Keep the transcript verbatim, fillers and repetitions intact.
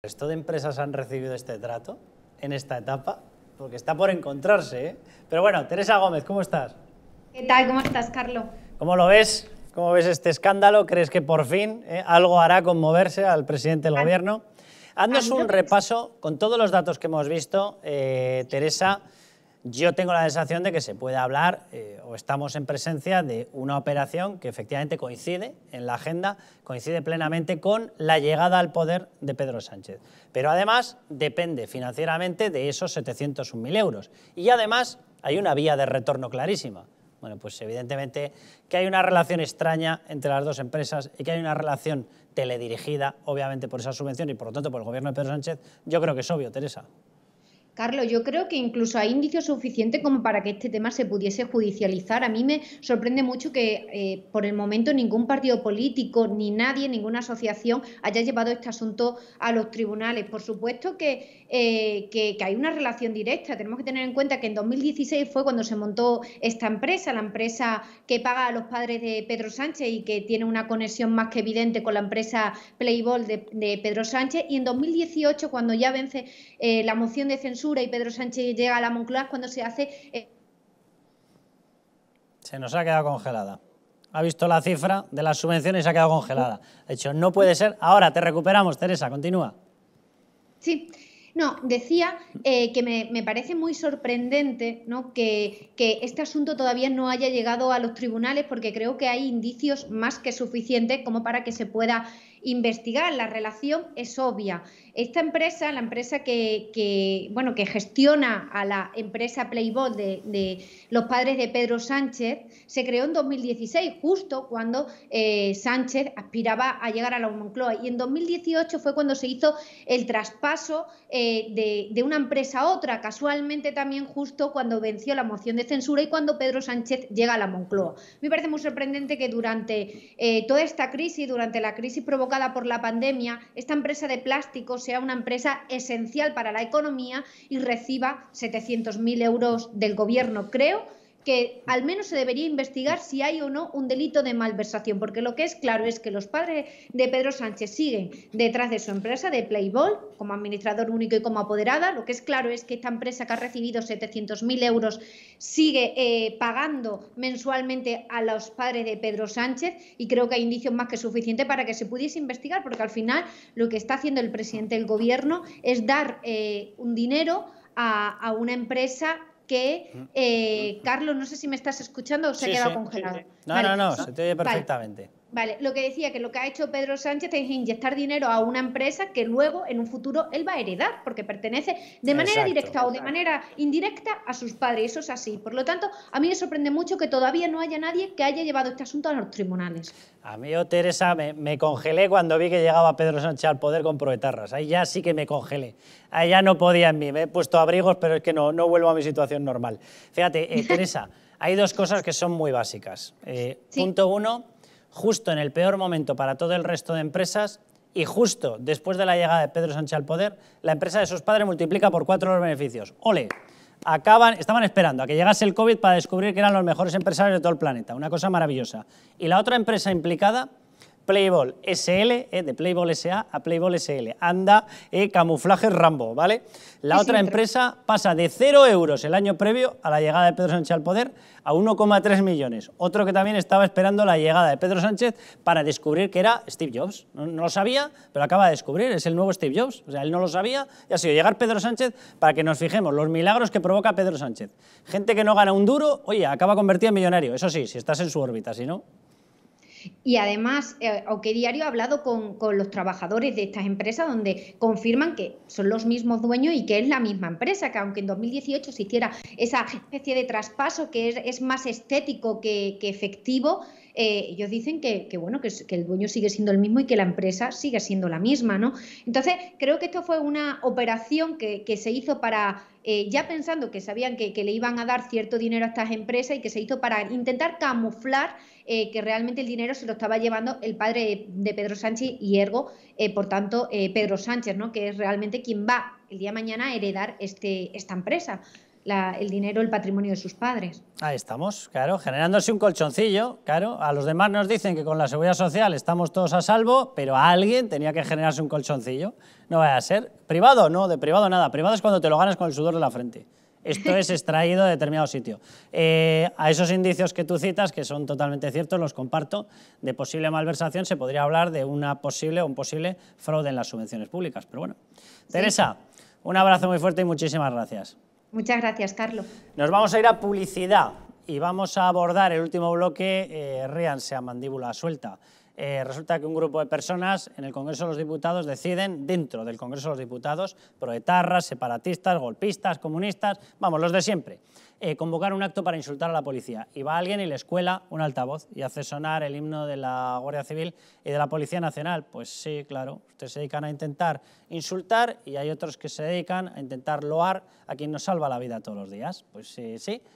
¿El resto de empresas han recibido este trato en esta etapa? Porque está por encontrarse, ¿eh? Pero bueno, Teresa Gómez, ¿cómo estás? ¿Qué tal? ¿Cómo estás, Carlos? ¿Cómo lo ves? ¿Cómo ves este escándalo? ¿Crees que por fin eh, algo hará conmoverse al presidente del An... gobierno? Haznos un repaso con todos los datos que hemos visto, eh, Teresa. Yo tengo la sensación de que se puede hablar, eh, o estamos en presencia de una operación que efectivamente coincide en la agenda, coincide plenamente con la llegada al poder de Pedro Sánchez. Pero además depende financieramente de esos setecientos un mil euros. Y además hay una vía de retorno clarísima. Bueno, pues evidentemente que hay una relación extraña entre las dos empresas y que hay una relación teledirigida, obviamente, por esa subvención y por lo tanto por el gobierno de Pedro Sánchez. Yo creo que es obvio, Teresa. Carlos, yo creo que incluso hay indicios suficientes como para que este tema se pudiese judicializar. A mí me sorprende mucho que eh, por el momento ningún partido político, ni nadie, ninguna asociación haya llevado este asunto a los tribunales. Por supuesto que, eh, que, que hay una relación directa. Tenemos que tener en cuenta que en dos mil dieciséis fue cuando se montó esta empresa, la empresa que paga a los padres de Pedro Sánchez y que tiene una conexión más que evidente con la empresa Playbol de, de Pedro Sánchez. Y en dos mil dieciocho, cuando ya vence eh, la moción de censura y Pedro Sánchez llega a la Moncloa, cuando se hace... Eh... Se nos ha quedado congelada. Ha visto la cifra de las subvenciones y se ha quedado congelada. De hecho, no puede ser. Ahora te recuperamos, Teresa, continúa. Sí. No, decía eh, que me, me parece muy sorprendente, ¿no?, que, que este asunto todavía no haya llegado a los tribunales, porque creo que hay indicios más que suficientes como para que se pueda investigar. La relación es obvia. Esta empresa, la empresa que, que, bueno, que gestiona a la empresa Playbol de, de los padres de Pedro Sánchez, se creó en dos mil dieciséis, justo cuando eh, Sánchez aspiraba a llegar a la Moncloa. Y en dos mil dieciocho fue cuando se hizo el traspaso eh, de, de una empresa a otra, casualmente también justo cuando venció la moción de censura y cuando Pedro Sánchez llega a la Moncloa. Me parece muy sorprendente que durante eh, toda esta crisis, durante la crisis provocada por la pandemia, esta empresa de plástico sea una empresa esencial para la economía y reciba setecientos mil euros del gobierno. Creo que al menos se debería investigar si hay o no un delito de malversación, porque lo que es claro es que los padres de Pedro Sánchez siguen detrás de su empresa, de Playbol, como administrador único y como apoderada. Lo que es claro es que esta empresa que ha recibido setecientos mil euros sigue eh, pagando mensualmente a los padres de Pedro Sánchez, y creo que hay indicios más que suficientes para que se pudiese investigar, porque al final lo que está haciendo el presidente del gobierno es dar eh, un dinero a, a una empresa que, eh, Carlos, no sé si me estás escuchando o se sí, ha quedado sí. congelado. No, vale. no, no, se te oye perfectamente. Vale. vale, lo que decía, que lo que ha hecho Pedro Sánchez es inyectar dinero a una empresa que luego, en un futuro, él va a heredar, porque pertenece de manera exacto, directa o de manera indirecta a sus padres. Eso es así. Por lo tanto, a mí me sorprende mucho que todavía no haya nadie que haya llevado este asunto a los tribunales. A mí, oh, Teresa, me, me congelé cuando vi que llegaba Pedro Sánchez al poder con Proetarras. Ahí ya sí que me congelé. Ahí ya no podía en mí. Me he puesto abrigos, pero es que no, no vuelvo a mi situación normal. Fíjate, eh, Teresa, hay dos cosas que son muy básicas. Eh, sí. Punto uno, justo en el peor momento para todo el resto de empresas y justo después de la llegada de Pedro Sánchez al poder, la empresa de sus padres multiplica por cuatro los beneficios. ¡Ole! Acaban, estaban esperando a que llegase el COVID para descubrir que eran los mejores empresarios de todo el planeta. Una cosa maravillosa. Y la otra empresa implicada, Playbol S L, eh, de Playbol S A a Playbol S L. Anda, eh, camuflaje Rambo, ¿vale? La sí, otra sí, empresa pero... pasa de cero euros el año previo a la llegada de Pedro Sánchez al poder a uno coma tres millones. Otro que también estaba esperando la llegada de Pedro Sánchez para descubrir que era Steve Jobs. No, no lo sabía, pero acaba de descubrir, es el nuevo Steve Jobs. O sea, él no lo sabía y ha sido llegar Pedro Sánchez para que nos fijemos los milagros que provoca Pedro Sánchez. Gente que no gana un duro, oye, acaba convertida en millonario. Eso sí, si estás en su órbita, si no... Y además, eh, Aunque Diario ha hablado con, con los trabajadores de estas empresas, donde confirman que son los mismos dueños y que es la misma empresa, que aunque en dos mil dieciocho se hiciera esa especie de traspaso que es, es más estético que, que efectivo, eh, ellos dicen que, que, bueno, que, que el dueño sigue siendo el mismo y que la empresa sigue siendo la misma, ¿no? Entonces, creo que esto fue una operación que, que se hizo para... Eh, ya pensando que sabían que, que le iban a dar cierto dinero a estas empresas y que se hizo para intentar camuflar eh, que realmente el dinero se lo estaba llevando el padre de Pedro Sánchez y ergo, eh, por tanto, eh, Pedro Sánchez, ¿no?, que es realmente quien va el día de mañana a heredar este, esta empresa. la, el dinero, el patrimonio de sus padres. Ahí estamos, claro, generándose un colchoncillo, claro. A los demás nos dicen que con la seguridad social estamos todos a salvo, pero a alguien tenía que generarse un colchoncillo. No vaya a ser. ¿Privado? No, de privado nada. Privado es cuando te lo ganas con el sudor de la frente. Esto es extraído de determinado sitio. Eh, a esos indicios que tú citas, que son totalmente ciertos, los comparto, de posible malversación se podría hablar de una posible o un posible fraude en las subvenciones públicas. Pero bueno, sí. Teresa, un abrazo muy fuerte y muchísimas gracias. Muchas gracias, Carlos. Nos vamos a ir a publicidad y vamos a abordar el último bloque, eh, ríanse a mandíbula suelta. Eh, resulta que un grupo de personas en el Congreso de los Diputados deciden, dentro del Congreso de los Diputados, proetarras, separatistas, golpistas, comunistas, vamos, los de siempre, eh, convocar un acto para insultar a la policía. Y va alguien y les cuela un altavoz y hace sonar el himno de la Guardia Civil y de la Policía Nacional. Pues sí, claro, ustedes se dedican a intentar insultar y hay otros que se dedican a intentar loar a quien nos salva la vida todos los días. Pues sí, sí,